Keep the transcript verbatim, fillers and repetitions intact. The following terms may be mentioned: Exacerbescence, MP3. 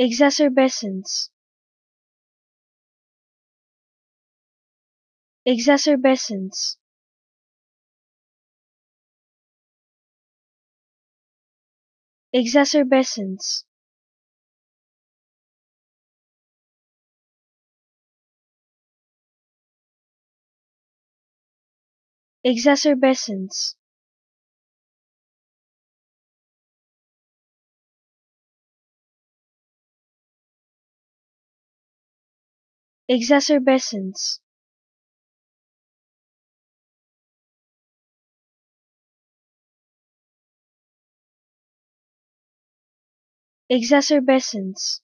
Exacerbescence. Exacerbescence. Exacerbescence. Exacerbescence. Exacerbescence. Exacerbescence.